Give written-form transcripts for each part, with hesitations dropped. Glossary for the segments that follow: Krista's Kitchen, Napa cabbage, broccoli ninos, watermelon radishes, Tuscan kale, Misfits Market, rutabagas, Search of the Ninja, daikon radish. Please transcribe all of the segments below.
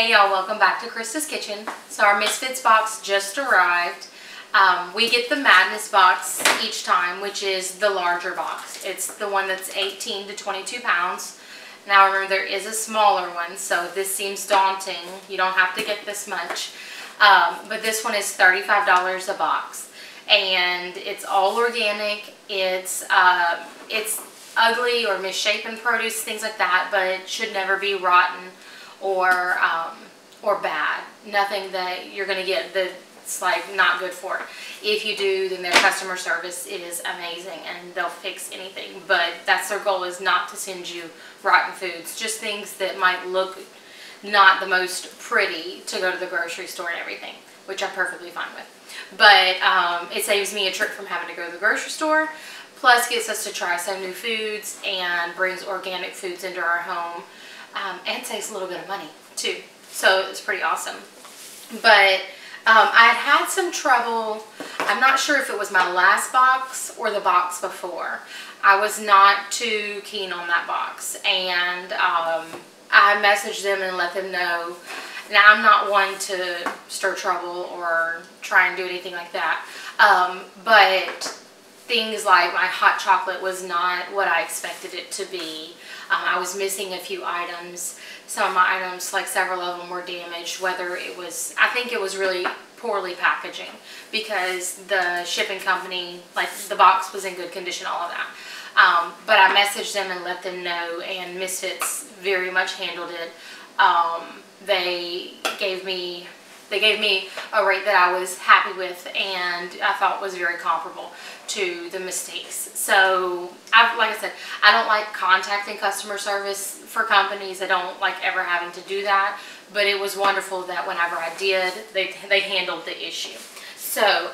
Hey y'all, welcome back to Krista's Kitchen. So our Misfits box just arrived. We get the Madness box each time, which is the larger box. It's the one that's 18 to 22 pounds. Now remember, there is a smaller one, so this seems daunting. You don't have to get this much. But this one is $35 a box. And it's all organic. It's ugly or misshapen produce, things like that, but it should never be rotten or bad. Nothing that you're going to get that's like not good for it. If you do, then their customer service is amazing and they'll fix anything. But that's their goal, is not to send you rotten foods, just things that might look not the most pretty to go to the grocery store and everything, which I'm perfectly fine with. But it saves me a trip from having to go to the grocery store, plus gets us to try some new foods and brings organic foods into our home. And saves a little bit of money too, so it's pretty awesome. But I had some trouble. I'm not sure if it was my last box or the box before. I was not too keen on that box, and I messaged them and let them know. Now, I'm not one to stir trouble or try and do anything like that, but things like my hot chocolate was not what I expected it to be. I was missing a few items. Some of my items, like several of them, were damaged. Whether it was, I think it was really poorly packaging, because the shipping company, like the box was in good condition, all of that. But I messaged them and let them know, and Misfits very much handled it. They gave me a rate that I was happy with and I thought was very comparable to the mistakes. So, like I said, I don't like contacting customer service for companies. I don't like ever having to do that. But it was wonderful that whenever I did, they handled the issue. So,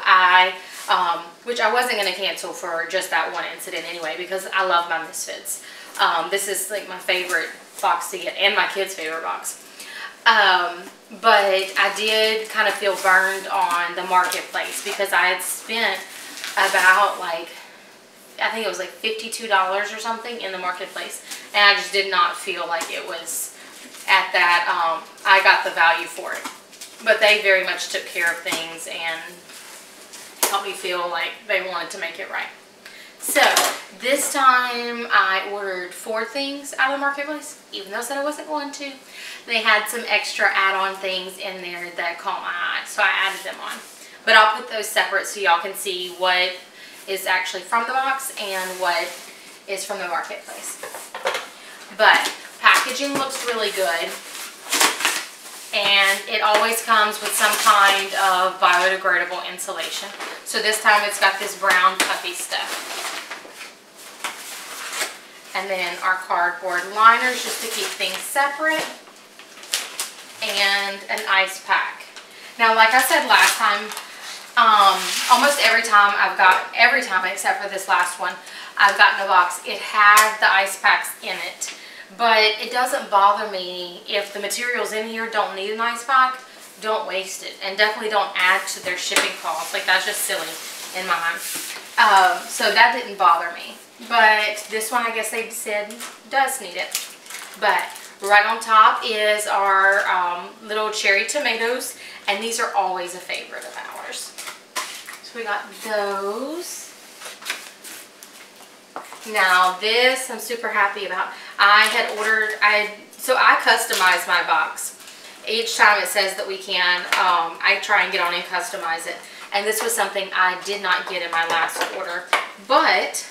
which I wasn't going to cancel for just that one incident anyway, because I love my Misfits. This is like my favorite box to get, and my kids' favorite box. But I did kind of feel burned on the marketplace, because I had spent about I think it was like $52 or something in the marketplace, and I just did not feel like it was at that, I got the value for it. But they very much took care of things and helped me feel like they wanted to make it right. So this time I ordered 4 things out of the marketplace, even though I said I wasn't going to. They had some extra add-on things in there that caught my eye, so I added them on. But I'll put those separate so y'all can see what is actually from the box and what is from the marketplace. But packaging looks really good, and it always comes with some kind of biodegradable insulation. So this time it's got this brown puffy stuff. And then our cardboard liners just to keep things separate. And an ice pack. Now, like I said last time, almost every time except for this last one, I've gotten a box, it had the ice packs in it. But it doesn't bother me if the materials in here don't need an ice pack. Don't waste it, and definitely don't add to their shipping costs. Like, that's just silly in my mind. So that didn't bother me. But this one, I guess they said does need it. But right on top is our little cherry tomatoes, and these are always a favorite of ours. So we got those. Now this I'm super happy about. I customize my box. Each time it says that we can, I try and get on and customize it. And this was something I did not get in my last order, but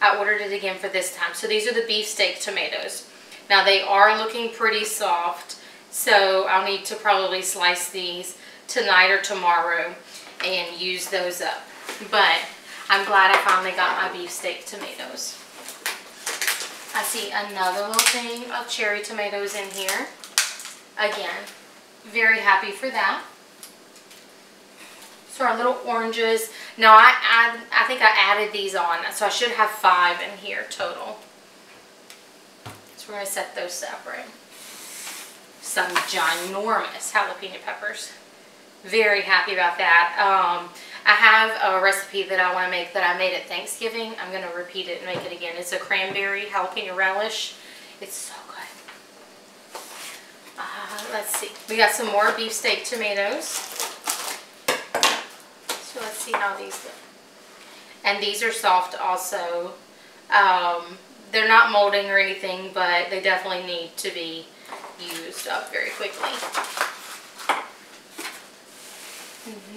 I ordered it again for this time. So these are the beefsteak tomatoes. Now they are looking pretty soft, so I'll need to probably slice these tonight or tomorrow and use those up. But I'm glad I finally got my beefsteak tomatoes. I see another little thing of cherry tomatoes in here. Again, very happy for that. So our little oranges. Now I think I added these on, so I should have 5 in here total. We're going to set those separate. Some ginormous jalapeno peppers. Very happy about that. I have a recipe that I want to make that I made at Thanksgiving. I'm going to repeat it and make it again. It's a cranberry jalapeno relish. It's so good. Let's see. We got some more beefsteak tomatoes. So let's see how these look. And these are soft also. They're not molding or anything, but they definitely need to be used up very quickly.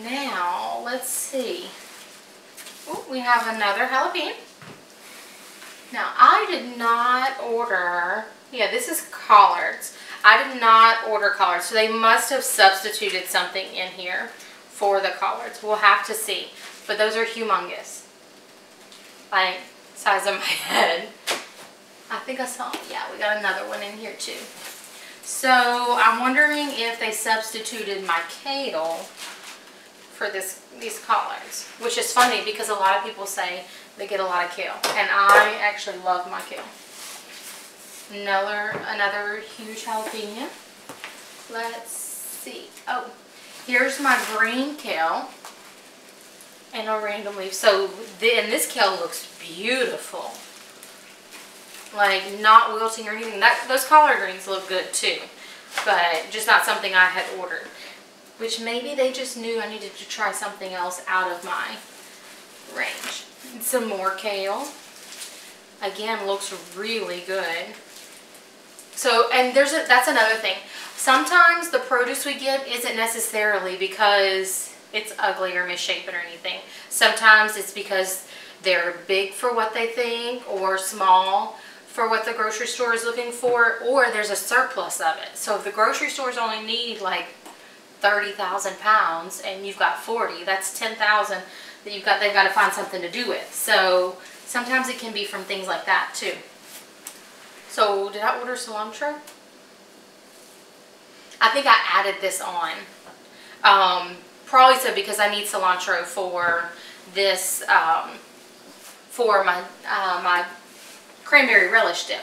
Now, let's see. Ooh, we have another jalapeno. Now, I did not order, yeah, this is collards. I did not order collards, so they must have substituted something in here for the collards. We'll have to see. But those are humongous. Like, size of my head. I think I saw, yeah, we got another one in here too. So, I'm wondering if they substituted my kale for these collards, which is funny because a lot of people say they get a lot of kale, and I actually love my kale. Another huge jalapeno. Let's see. Oh, here's my green kale and a random leaf. So, and this kale looks beautiful, like not wilting or anything. Those collard greens look good too, but just not something I had ordered. Which maybe they just knew I needed to try something else out of my range. And some more kale. Again, looks really good. So, and that's another thing. Sometimes the produce we get isn't necessarily because it's ugly or misshapen or anything. Sometimes it's because they're big for what they think or small for what the grocery store is looking for, or there's a surplus of it. So if the grocery stores only need like 30,000 pounds and you've got 40, that's 10,000 that you've got. They've got to find something to do with. So sometimes it can be from things like that too. So did I order cilantro? I think I added this on. Probably so because I need cilantro for this, for my my cranberry relish dip.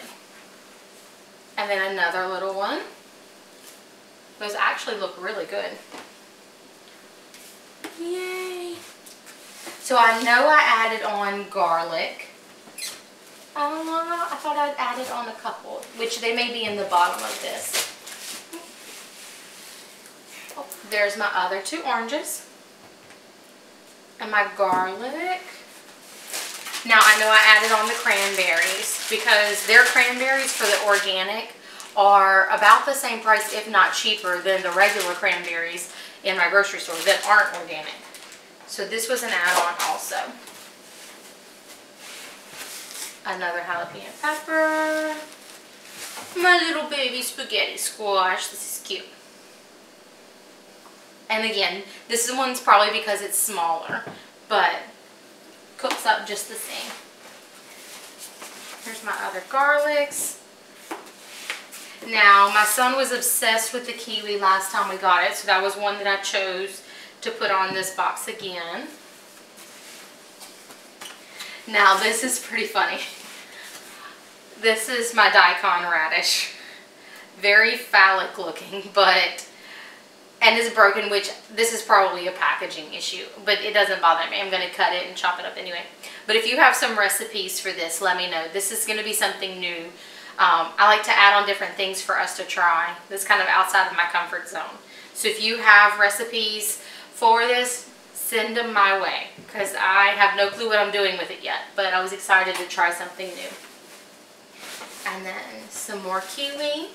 And then another little one. Those actually look really good. Yay! So I know I added on garlic. I thought I'd added on a couple, which they may be in the bottom of this. Oh, there's my other two oranges. And my garlic. Now I know I added on the cranberries because they're cranberries for the organic. Are about the same price, if not cheaper, than the regular cranberries in my grocery store that aren't organic. So this was an add-on also. Another jalapeno pepper. My little baby spaghetti squash. This is cute. And again, this one's probably because it's smaller, but cooks up just the same. Here's my other garlics. Now, my son was obsessed with the kiwi last time we got it, so that was one that I chose to put on this box again. Now, this is pretty funny. This is my daikon radish. Very phallic looking, but, and it's broken, which this is probably a packaging issue, but it doesn't bother me. I'm going to cut it and chop it up anyway. But if you have some recipes for this, let me know. This is going to be something new. I like to add on different things for us to try. That's kind of outside of my comfort zone. So if you have recipes for this, send them my way. Because I have no clue what I'm doing with it yet. But I was excited to try something new. And then some more kiwi.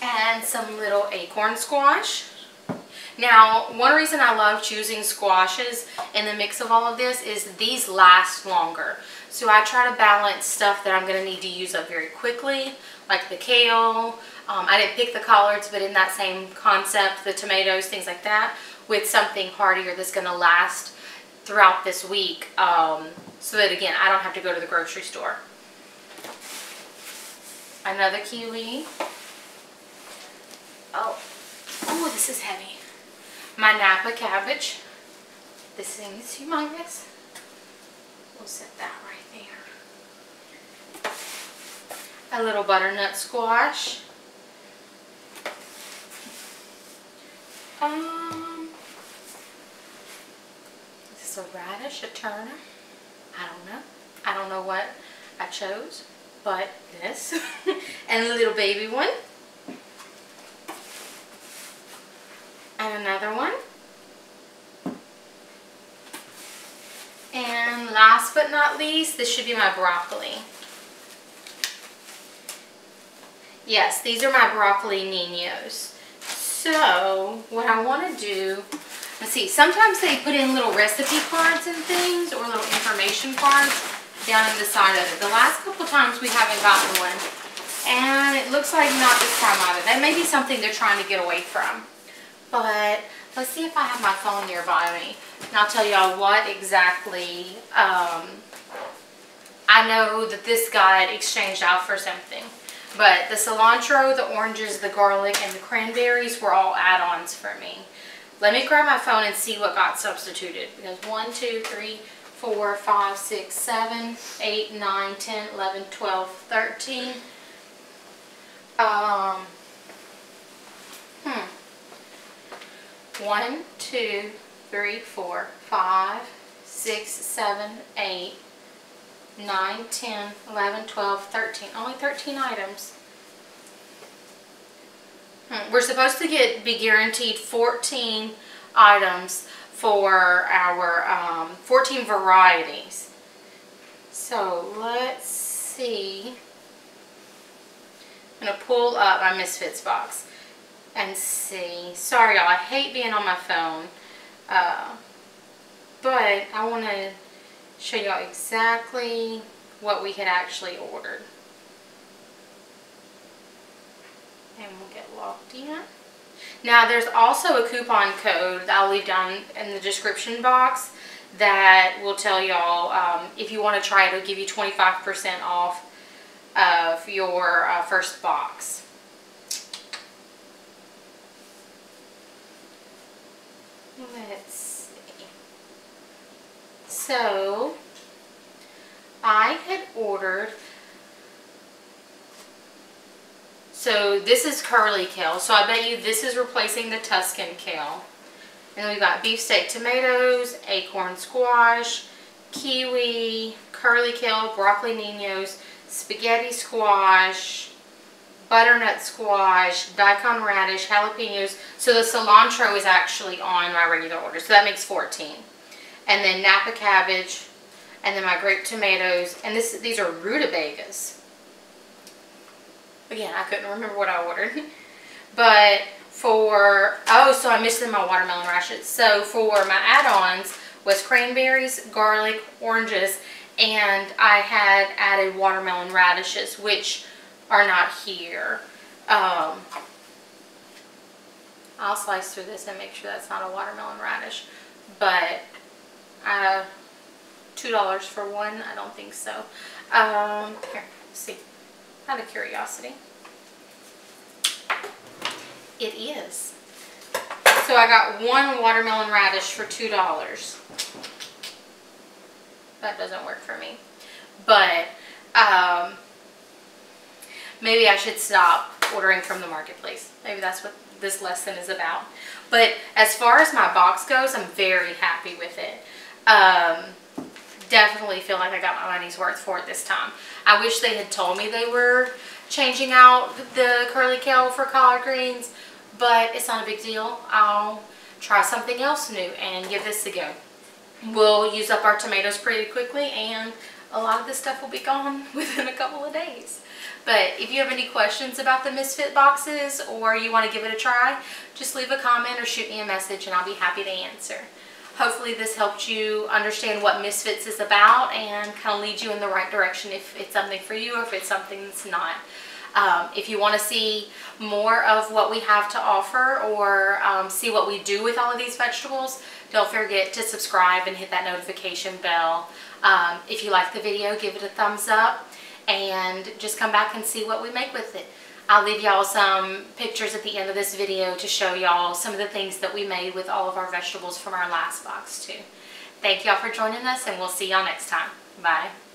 And some little acorn squash. Now, one reason I love choosing squashes in the mix of all of this is these last longer. So I try to balance stuff that I'm going to need to use up very quickly, like the kale. I didn't pick the collards, but in that same concept, the tomatoes, things like that, with something heartier that's going to last throughout this week. So that, again, I don't have to go to the grocery store. Another kiwi. Oh, ooh, this is heavy. My Napa cabbage. This thing is humongous. We'll set that right there. A little butternut squash. Is this a radish, a turnip? I don't know. I don't know what I chose. but this and a little baby one and another one. And last but not least, this should be my broccoli. Yes, these are my broccoli ninos. So what I want to do, let's see, sometimes they put in little recipe cards and things, or little information cards down in the side of it. The last couple times we haven't gotten one, and it looks like not this time either. That may be something they're trying to get away from. But let's see if I have my phone nearby me, and I'll tell y'all what exactly. I know that this got exchanged out for something, but the cilantro, the oranges, the garlic, and the cranberries were all add-ons for me. Let me grab my phone and see what got substituted, because 1, 2, 3, 4, 5, 6, 7, 8, 9, 10, 11, 12, 13. Hmm. 1, 2, 3, 4, 5, 6, 7, 8, 9, 10, 11, 12, 13. Only 13 items. We're supposed to be guaranteed 14 items for our 14 varieties. So let's see. I'm going to pull up my Misfits box and see. Sorry y'all, I hate being on my phone, but I want to show y'all exactly what we had actually ordered. And we'll get logged in. Now there's also a coupon code that I'll leave down in the description box that will tell y'all if you want to try it, it'll give you 25% off of your first box. Let's see. So I had ordered, so this is curly kale, so I bet you this is replacing the Tuscan kale. And then we've got beefsteak tomatoes, acorn squash, kiwi, curly kale, broccoli ninos, spaghetti squash, butternut squash, daikon radish, jalapenos. So the cilantro is actually on my regular order, so that makes 14. And then Napa cabbage, and then my grape tomatoes, and these are rutabagas. Again, I couldn't remember what I ordered. But for, oh, so I missed in my watermelon radishes. So for my add-ons was cranberries, garlic, oranges, and I had added watermelon radishes, which are not here. I'll slice through this and make sure that's not a watermelon radish. But $2 for one? I don't think so. Here, let's see. Out of curiosity, it is. So I got one watermelon radish for $2. That doesn't work for me. But maybe I should stop ordering from the marketplace. Maybe that's what this lesson is about. But as far as my box goes, I'm very happy with it. Definitely feel like I got my money's worth for it this time. I wish they had told me they were changing out the curly kale for collard greens, but it's not a big deal. I'll try something else new and give this a go. We'll use up our tomatoes pretty quickly, and a lot of this stuff will be gone within a couple of days. But if you have any questions about the Misfit boxes, or you want to give it a try, just leave a comment or shoot me a message and I'll be happy to answer. Hopefully this helped you understand what Misfits is about and kind of lead you in the right direction if it's something for you or if it's something that's not. If you want to see more of what we have to offer, or see what we do with all of these vegetables, don't forget to subscribe and hit that notification bell. If you like the video, give it a thumbs up and just come back and see what we make with it. I'll leave y'all some pictures at the end of this video to show y'all some of the things that we made with all of our vegetables from our last box too. Thank y'all for joining us, and we'll see y'all next time. Bye.